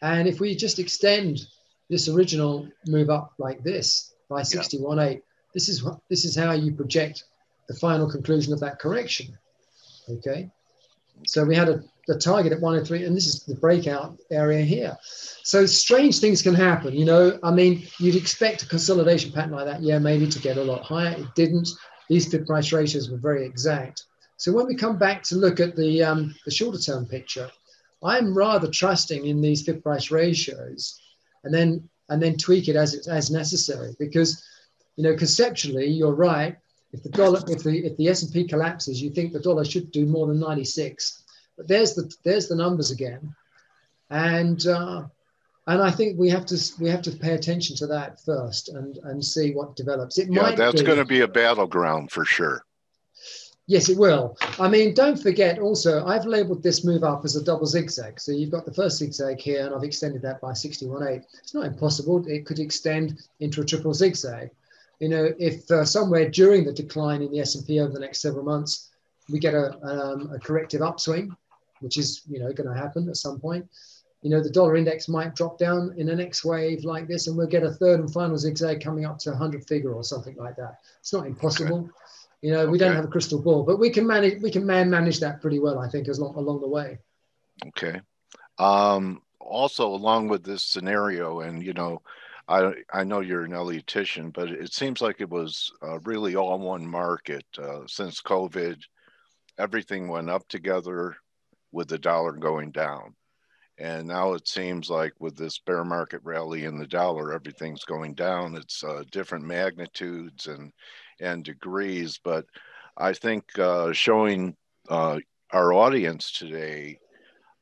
And if we just extend this original move up like this by 61.8, yeah, this is how you project the final conclusion of that correction. Okay, so we had the target at 103, and this is the breakout area here. So strange things can happen, you know. I mean, you'd expect a consolidation pattern like that, yeah, maybe to get a lot higher. It didn't. These fib price ratios were very exact. So when we come back to look at the shorter term picture, I'm rather trusting in these fib price ratios, and then tweak it as necessary, because, you know, conceptually you're right. If the dollar, if the S&P collapses, you think the dollar should do more than 96. But there's the numbers again, and I think we have to pay attention to that first and see what develops. It might. That's going to be a battleground for sure. Yes, it will. I mean, don't forget also, I've labelled this move up as a double zigzag. So you've got the first zigzag here, and I've extended that by 61.8. It's not impossible. It could extend into a triple zigzag. You know, if somewhere during the decline in the S&P over the next several months we get a corrective upswing, which is, you know, going to happen at some point, you know, the dollar index might drop down in the next wave like this, and we'll get a third and final zigzag coming up to 100 figure or something like that. It's not impossible. Okay. You know, we don't have a crystal ball, but we can manage that pretty well, I think, as along the way. Okay. Also, along with this scenario, and, you know, I know you're an Elliottician, but it seems like it was really all one market since COVID. Everything went up together with the dollar going down. And now it seems like with this bear market rally in the dollar, everything's going down. It's different magnitudes and degrees. But I think showing our audience today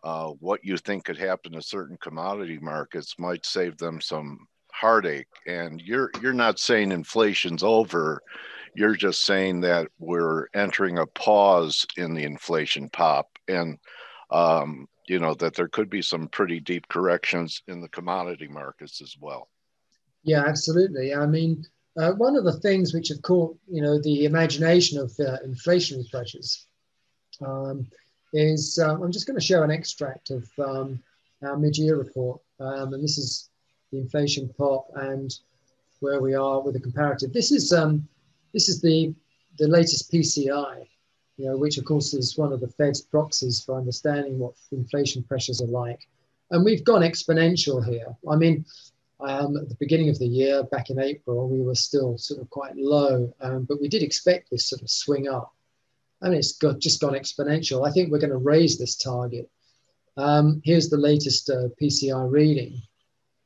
what you think could happen to certain commodity markets might save them some heartache. And you're not saying inflation's over. You're just saying that we're entering a pause in the inflation pop, and you know, that there could be some pretty deep corrections in the commodity markets as well. Yeah, absolutely. I mean, one of the things which have caught, you know, the imagination of inflationary pressures is, I'm just going to show an extract of our mid-year report. And this is the inflation pop and where we are with the comparative. This is the latest PCI, you know, which of course is one of the Fed's proxies for understanding what inflation pressures are like. And we've gone exponential here. I mean, at the beginning of the year, back in April, we were still sort of quite low, but we did expect this sort of swing up. And it's got, just gone exponential. I think we're going to raise this target. Here's the latest PCI reading,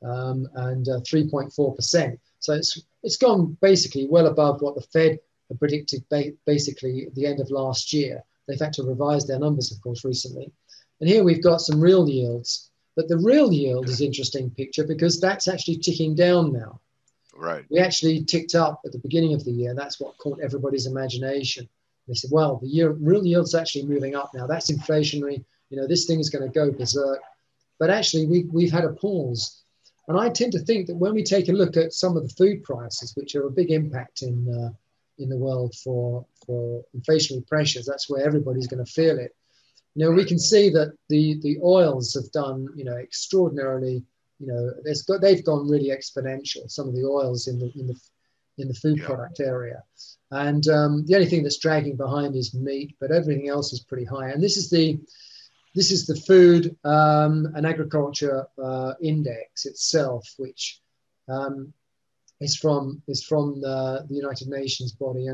and 3.4%. So it's gone basically well above what the Fed predicted basically at the end of last year. They've had to revise their numbers, of course, recently. And here we've got some real yields. But the real yield is an interesting picture because that's actually ticking down now. Right. We actually ticked up at the beginning of the year. That's what caught everybody's imagination. They said, well, the real yield's actually moving up now. That's inflationary. You know, this thing is going to go berserk. But actually, we've had a pause. And I tend to think that when we take a look at some of the food prices, which are a big impact in the world for inflationary pressures, that's where everybody's going to feel it. You know, we can see that the oils have done, you know, extraordinarily, you know, they've gone really exponential, some of the oils in the food product area. And the only thing that's dragging behind is meat, but everything else is pretty high. And this is the food and agriculture index itself, which is from the United Nations body.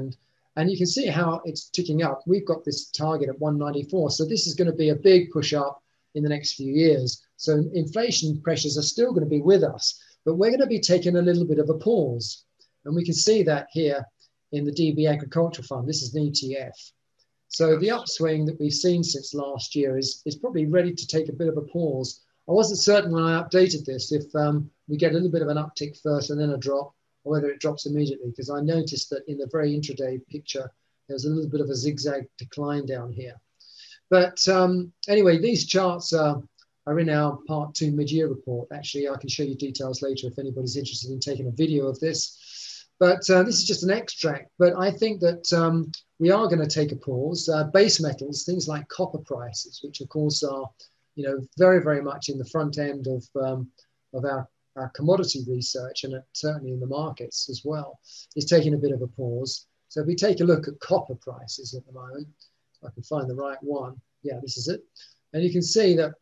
And you can see how it's ticking up. We've got this target at 194. So this is going to be a big push up in the next few years. So inflation pressures are still going to be with us, but we're going to be taking a little bit of a pause. And we can see that here in the DB Agricultural Fund. This is an ETF. So the upswing that we've seen since last year is probably ready to take a bit of a pause. I wasn't certain when I updated this if we get a little bit of an uptick first and then a drop, or whether it drops immediately, because I noticed that in the very intraday picture, there's a little bit of a zigzag decline down here. But anyway, these charts are in our part 2 mid-year report. Actually, I can show you details later if anybody's interested in taking a video of this. But this is just an extract. But I think that we are going to take a pause. Base metals, things like copper prices, which of course are, you know, very, very much in the front end of our commodity research, and certainly in the markets as well, is taking a bit of a pause. So if we take a look at copper prices at the moment, if I can find the right one. Yeah, this is it. And you can see that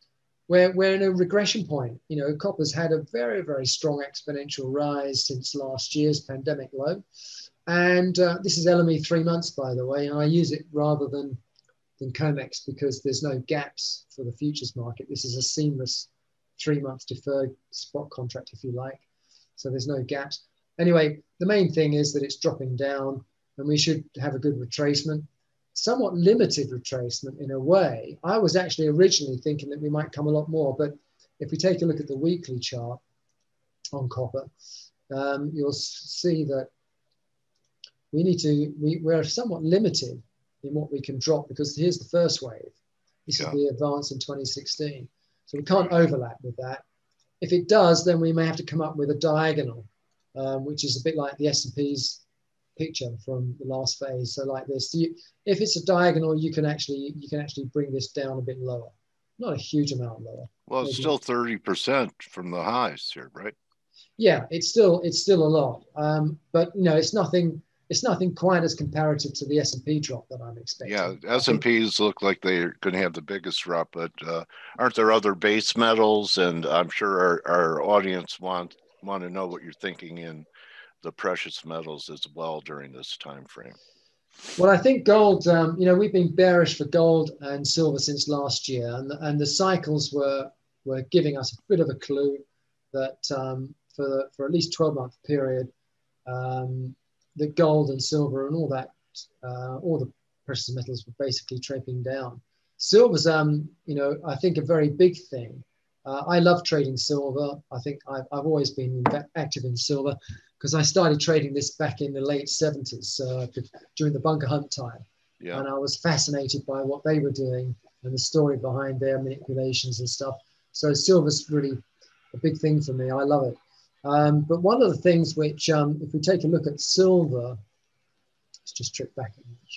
we're in a regression point. You know, copper's had a very, very strong exponential rise since last year's pandemic low. And this is LME 3 months, by the way, and I use it rather than COMEX because there's no gaps for the futures market. This is a seamless 3 months deferred spot contract, if you like. So there's no gaps. Anyway, the main thing is that it's dropping down and we should have a good retracement, somewhat limited retracement in a way. I was actually originally thinking that we might come a lot more, but if we take a look at the weekly chart on copper, you'll see that we need to, we're somewhat limited in what we can drop because here's the first wave. This is the advance in 2016. So we can't overlap with that. If it does, then we may have to come up with a diagonal, which is a bit like the S&P's picture from the last phase. So like this, so if it's a diagonal, you can actually bring this down a bit lower, not a huge amount lower. Well, it's still 30% from the highs here, right? Yeah, it's still a lot, but you know, it's nothing quite as comparative to the S&P drop that I'm expecting. Yeah, S&Ps look like they're going to have the biggest drop, but aren't there other base metals? And I'm sure our audience want to know what you're thinking in the precious metals as well during this time frame. Well, I think gold, you know, we've been bearish for gold and silver since last year, and the cycles were giving us a bit of a clue that for at least 12-month period, the gold and silver and all that, all the precious metals were basically trending down. Silver's, you know, I think a very big thing. I love trading silver. I think I've always been active in silver because I started trading this back in the late 70s during the bunker hunt time. Yeah. And I was fascinated by what they were doing and the story behind their manipulations and stuff. So silver's really a big thing for me. I love it. But one of the things which, if we take a look at silver, let's just trip back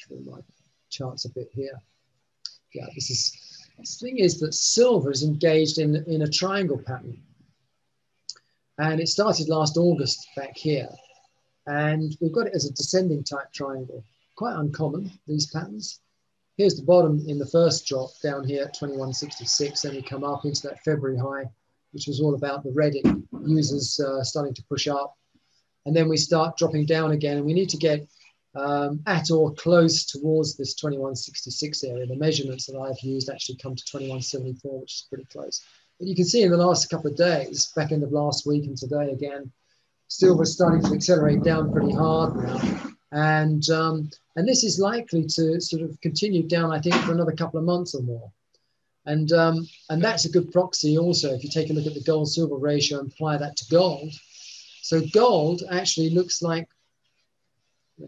and my charts a bit here. Yeah, this is... The thing is that silver is engaged in a triangle pattern. And it started last August back here. And we've got it as a descending type triangle. Quite uncommon, these patterns. Here's the bottom in the first drop down here at 2166. Then we come up into that February high, which was all about the Reddit users starting to push up. And then we start dropping down again. And we need to get at or close towards this 2166 area. The measurements that I've used actually come to 2174, which is pretty close. But you can see in the last couple of days, back end of last week and today again, silver's starting to accelerate down pretty hard now. And this is likely to sort of continue down, I think, for another couple of months or more. And that's a good proxy also, if you take a look at the gold-silver ratio and apply that to gold. So gold actually looks like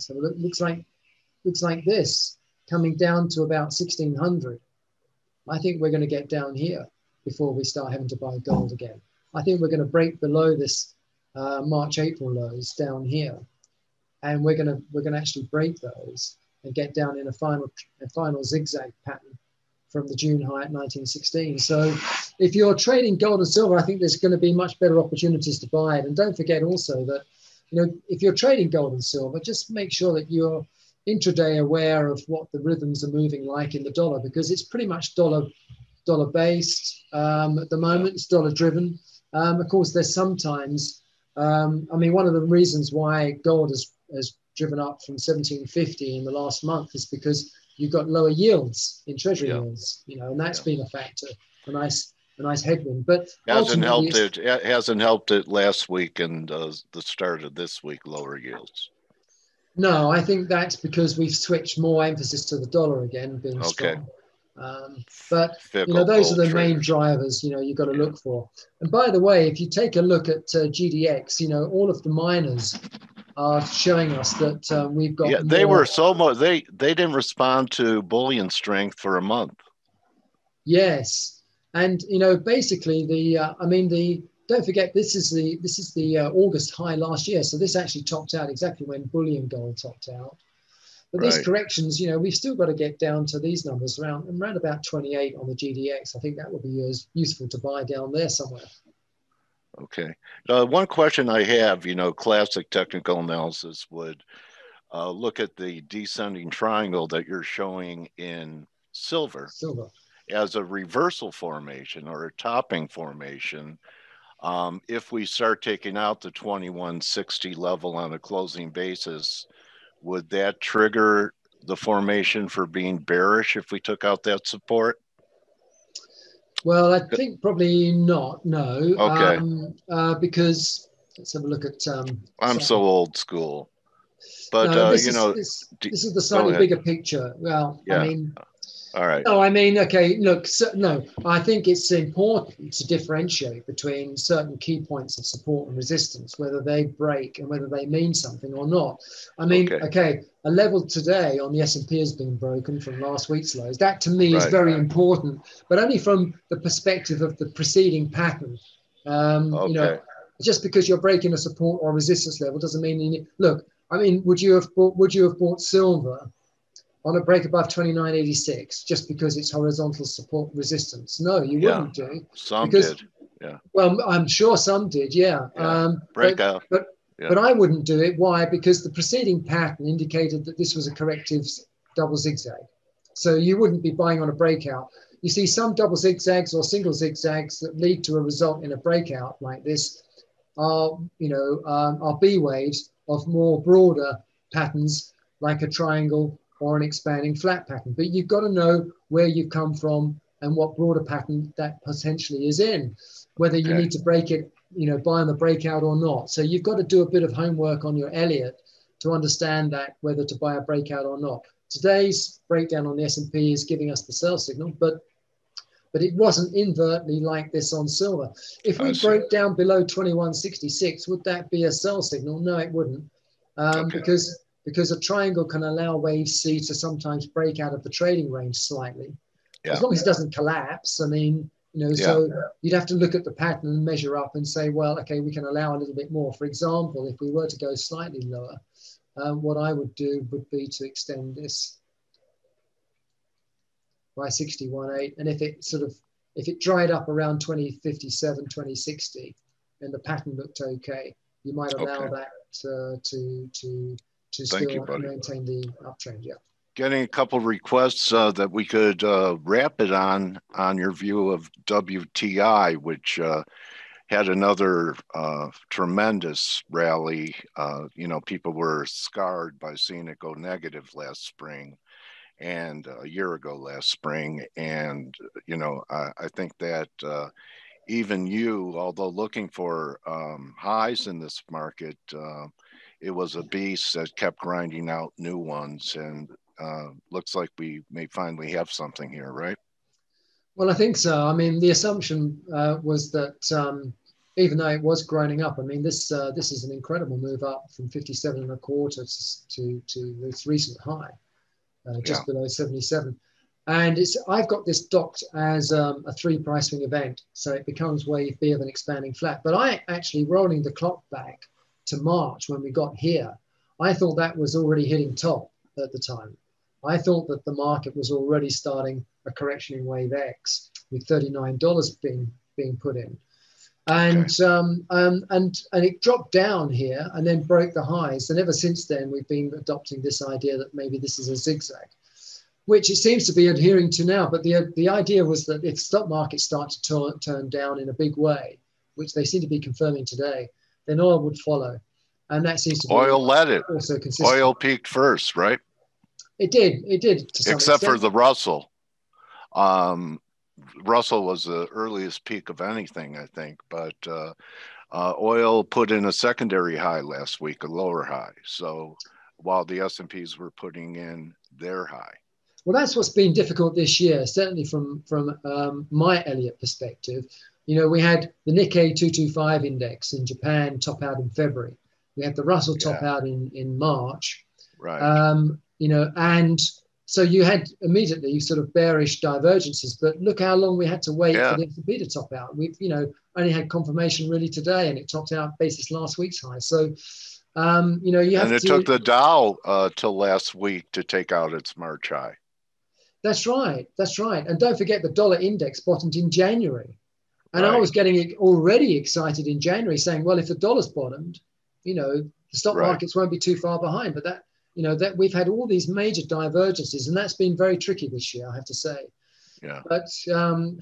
looks like this, coming down to about 1600. I think we're going to get down here before we start having to buy gold again. I think we're going to break below this March, April lows down here, and we're going to actually break those and get down in a final zigzag pattern from the June high at 1916. So if you're trading gold and silver, I think there's going to be much better opportunities to buy it. And don't forget also that, you know, if you're trading gold and silver, just make sure that you're intraday aware of what the rhythms are moving like in the dollar, because it's pretty much dollar based at the moment. It's dollar driven. Of course, there's sometimes, I mean, one of the reasons why gold has driven up from 1750 in the last month is because you've got lower yields in treasury yields, you know, and that's been a factor. A nice headwind, but it hasn't helped it last week and the start of this week, lower yields. No, I think that's because we've switched more emphasis to the dollar again being strong. But you know, those are the main drivers. You know, you've got to look for. And by the way, if you take a look at GDX, you know, all of the miners are showing us that we've got. Yeah, they were so much. They didn't respond to bullion strength for a month. Yes. And you know, basically, don't forget, this is the August high last year. So this actually topped out exactly when bullion gold topped out. But these corrections, you know, we've still got to get down to these numbers around about 28 on the GDX. I think that would be useful to buy down there somewhere. Okay. One question I have, you know, classic technical analysis would look at the descending triangle that you're showing in silver. As a reversal formation or a topping formation, if we start taking out the 2160 level on a closing basis, would that trigger the formation for being bearish if we took out that support? Well, I think probably not, no. Okay. Because, let's have a look at... I'm so old school. But, no, you know... This is the slightly bigger picture. Well, yeah. I mean... All right. No, I mean, okay, look, I think it's important to differentiate between certain key points of support and resistance, whether they break and whether they mean something or not. I mean, okay, a level today on the S&P has been broken from last week's lows. That to me is very important, but only from the perspective of the preceding pattern. You know, just because you're breaking a support or resistance level doesn't mean you need, look, I mean, would you have bought silver on a break above 2986, just because it's horizontal support resistance? No, you wouldn't do. Some did, yeah. Well, I'm sure some did, yeah. Breakout. But I wouldn't do it. Why? Because the preceding pattern indicated that this was a corrective double zigzag. So you wouldn't be buying on a breakout. You see some double zigzags or single zigzags that lead to a result in a breakout like this are, you know, are B waves of more broader patterns like a triangle or an expanding flat pattern. But you've got to know where you've come from and what broader pattern that potentially is in, whether you need to break it, you know, buy on the breakout or not. So you've got to do a bit of homework on your Elliott to understand that, whether to buy a breakout or not. Today's breakdown on the S&P is giving us the sell signal, but but it wasn't invertly like this on silver. If we broke down below 2166, would that be a sell signal? No, it wouldn't, because a triangle can allow wave C to sometimes break out of the trading range slightly. Yeah. As long as it doesn't collapse, I mean, you know, so you'd have to look at the pattern and measure up and say, well, okay, we can allow a little bit more. For example, if we were to go slightly lower, what I would do would be to extend this by 61.8, and if it sort of, if it dried up around 2057, 2060, and the pattern looked okay, you might allow that to still maintain the uptrend. Yeah. Getting a couple of requests that we could wrap it on your view of WTI, which had another tremendous rally. You know, people were scarred by seeing it go negative last spring and a year ago last spring. And, you know, I think that even you, although looking for highs in this market, it was a beast that kept grinding out new ones. And looks like we may finally have something here, right? Well, I think so. I mean, the assumption was that even though it was grinding up, I mean, this this is an incredible move up from 57.25 to this recent high, just below 77. And it's, I've got this docked as a 3-price swing event, so it becomes wave B of an expanding flat. But I actually, rolling the clock back to March when we got here, I thought that was already hitting top at the time. I thought that the market was already starting a correction in wave X with $39 being put in. And, and it dropped down here and then broke the highs. And ever since then, we've been adopting this idea that maybe this is a zigzag, which it seems to be adhering to now. But the idea was that if stock markets start to turn down in a big way, which they seem to be confirming today, then oil would follow. And that seems to be oil led it. Also consistent. Oil peaked first, right? It did. It did. Except for the Russell. Russell was the earliest peak of anything, I think. But oil put in a secondary high last week, a lower high. So while the S&Ps were putting in their high. Well, that's what's been difficult this year, certainly from my Elliott perspective. You know, we had the Nikkei 225 index in Japan top out in February. We had the Russell top out in March. Right. You know, and so you had immediately sort of bearish divergences, but look how long we had to wait for the S&P to top out. We've, you know, only had confirmation really today, and it topped out basis last week's high. So, you know, you have to... And it took the Dow till last week to take out its March high. That's right. That's right. And don't forget the dollar index bottomed in January. And I was getting already excited in January saying, well, if the dollar's bottomed, you know, the stock markets won't be too far behind. But that, you know, that we've had all these major divergences, and that's been very tricky this year, I have to say. Yeah. But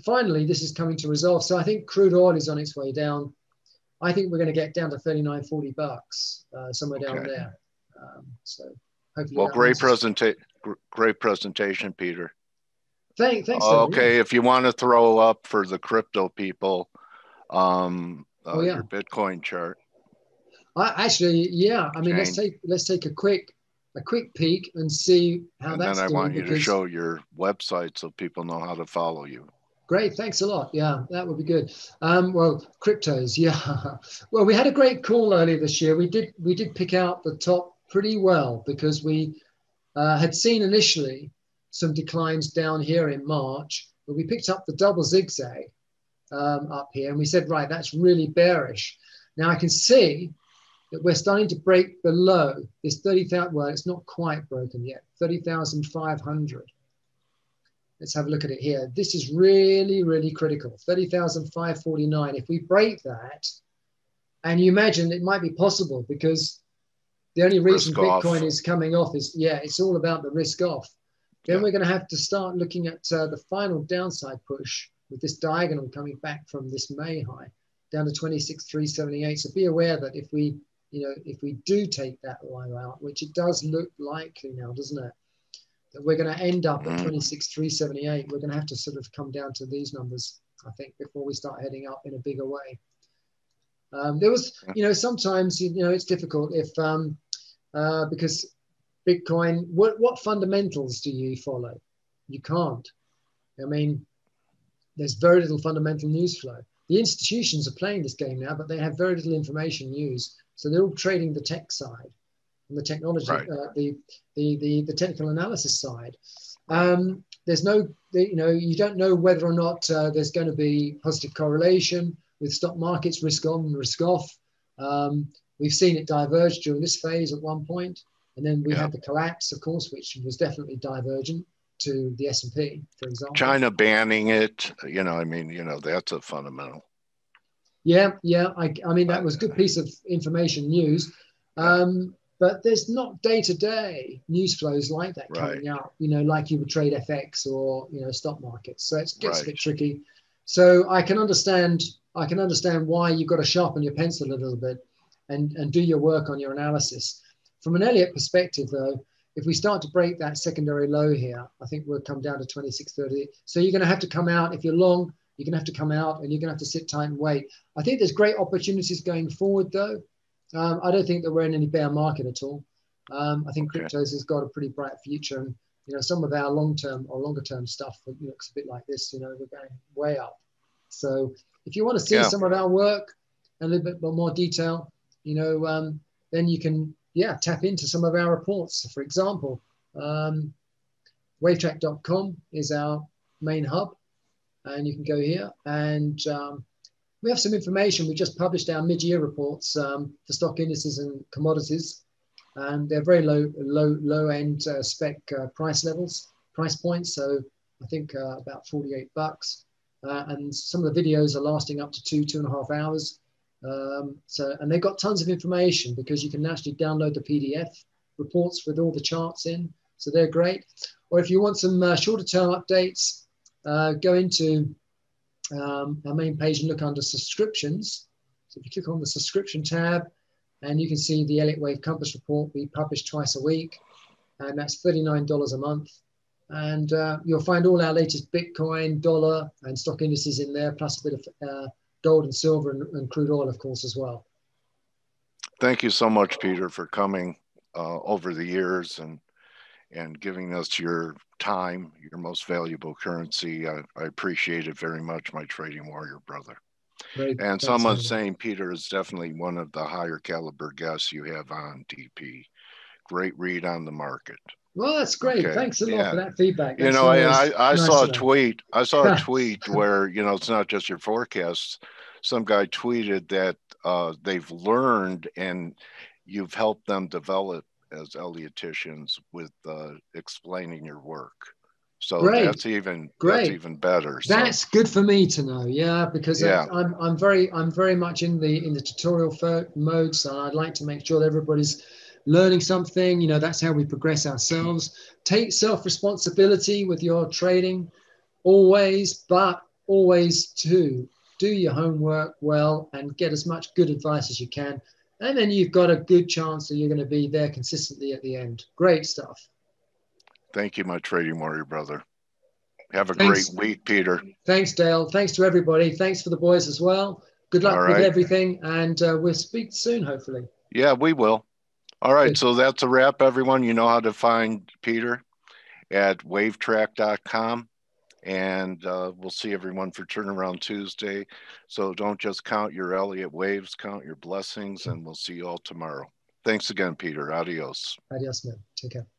finally, this is coming to resolve. So I think crude oil is on its way down. I think we're going to get down to $39.40 somewhere down there. So hopefully. Well, great presentation, Peter. Thanks. Okay, if you want to throw up for the crypto people, your Bitcoin chart. I mean, let's take a quick peek and see how that's doing. And then I want you to show your website so people know how to follow you. Great, thanks a lot. Yeah, that would be good. Well, cryptos, yeah. Well, we had a great call earlier this year. We did pick out the top pretty well because we had seen initially some declines down here in March, but we picked up the double zigzag up here, and we said, right, that's really bearish. Now I can see that we're starting to break below this 30,000, well, it's not quite broken yet, 30,500. Let's have a look at it here. This is really, really critical, 30,549. If we break that, and you imagine it might be possible because the only reason Bitcoin is coming off is, it's all about the risk off. Then we're going to have to start looking at the final downside push with this diagonal coming back from this May high down to 26,378. So be aware that if we do take that line out, which it does look likely now, doesn't it? That we're going to end up at 26,378. We're going to have to sort of come down to these numbers, I think, before we start heading up in a bigger way. There was, you know, sometimes, you know, it's difficult if because Bitcoin, what fundamentals do you follow? You can't. I mean, there's very little fundamental news flow. The institutions are playing this game now, but they have very little information news. So they're all trading the tech side and the technology, right. the technical analysis side. There's no, you don't know whether or not there's going to be positive correlation with stock markets, risk on and risk off. We've seen it diverge during this phase at one point, and then we had the collapse, of course, which was definitely divergent to the S&P, for example. China banning it, that's a fundamental. I mean, that was a good piece of information news. But there's not day-to-day news flows like that coming out, like you would trade FX or, stock markets. So it gets a bit tricky. So I can understand why you've got to sharpen your pencil a little bit and do your work on your analysis. From an Elliott perspective, though, if we start to break that secondary low here, I think we'll come down to 26.30. So you're going to have to come out. If you're long, you're going to have to come out and you're going to have to sit tight and wait. I think there's great opportunities going forward, though. I don't think that we're in any bear market at all. I think cryptos has got a pretty bright future. And, some of our long-term or longer-term stuff looks a bit like this. We're going way up. So if you want to see some of our work in a little bit more detail, then you can, tap into some of our reports. For example, wavetrack.com is our main hub. And you can go here and... we have some information. We just published our mid-year reports for stock indices and commodities. And they're very low-end spec price levels, price points. So I think about $48. And some of the videos are lasting up to 2.5 hours. And they've got tons of information because you can actually download the PDF reports with all the charts in. So they're great. Or if you want some shorter-term updates, go into... our main page and look under subscriptions. So if you click on the subscription tab, and you can see the Elliott Wave Compass report we publish twice a week, and that's $39 a month. And you'll find all our latest Bitcoin, dollar, and stock indices in there, plus a bit of gold and silver and crude oil, of course, as well. Thank you so much, Peter, for coming over the years and giving us your time, your most valuable currency. I appreciate it very much, my trading warrior brother. Great. And someone's saying Peter is definitely one of the higher caliber guests you have on, DP. Great read on the market. Well, that's great. Okay. Thanks a lot for that feedback. That's I nice saw a tweet. I saw a tweet where, it's not just your forecasts. Some guy tweeted that they've learned and you've helped them develop as Elliotticians with explaining your work. So that's even better. So. That's good for me to know, because I'm very much in the tutorial mode, so I'd like to make sure that everybody's learning something. That's how we progress ourselves. Take self-responsibility with your trading always, but always too. Do your homework well and get as much good advice as you can. And then you've got a good chance that you're going to be there consistently at the end. Great stuff. Thank you, my trading warrior brother. Have a great week, Peter. Thanks, Dale. Thanks to everybody. Thanks for the boys as well. Good luck with everything. And we'll speak soon, hopefully. Yeah, we will. All right. Good. So that's a wrap, everyone. You know how to find Peter at wavetrack.com. And we'll see everyone for Turnaround Tuesday. So don't just count your Elliott waves, count your blessings, and we'll see you all tomorrow. Thanks again, Peter. Adios. Adios, man. Take care.